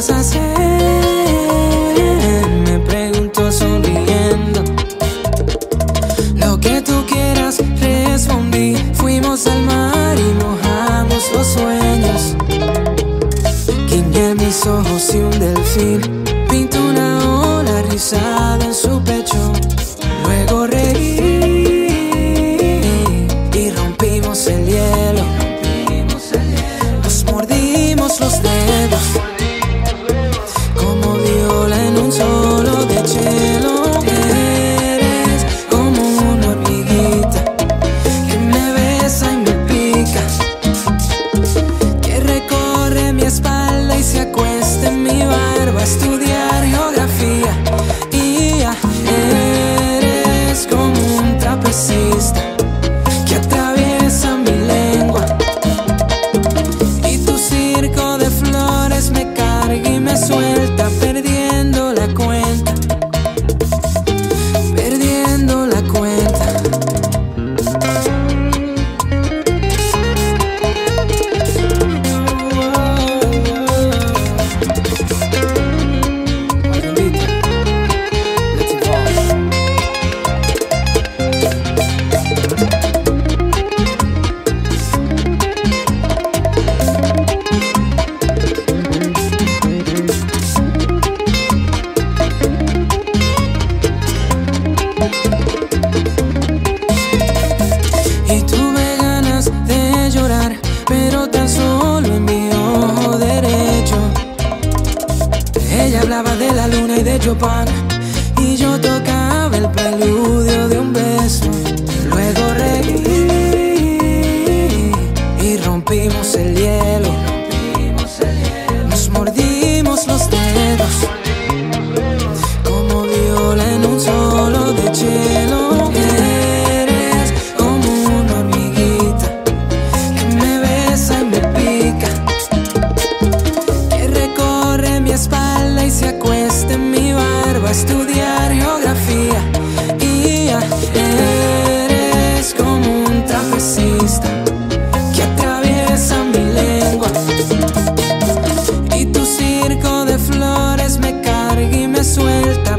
vas a hacer? Me pregunto sonriendo. Lo que tú quieras, respondí. Fuimos al mar y mojamos los sueños. Guiñé mis ojos y un delfín pintó una ola rizada en su pecho. Luego reí y rompimos el hielo. Nos mordimos los dedos como viola en un solo de hielo. Eres como una hormiguita que me besa y me pica, que recorre mi espalda y se acuesta en mi barba a estudiar geografía. Y eres como un trapecista que atraviesa mi lengua, y tu circo de flores me carga y me suelta, perdiendo la cuenta, perdiendo la cuenta. Y tuve ganas de llorar, pero tan solo en mi ojo derecho. Ella hablaba de la luna y de Chopin, y yo tocaba el preludio de un beso. Luego reí y rompimos el hielo. Nos mordimos los dedos como viola en un solo de hielo. Estudiar geografía. Y eres como un trapecista que atraviesa mi lengua, y tu circo de flores me carga y me suelta.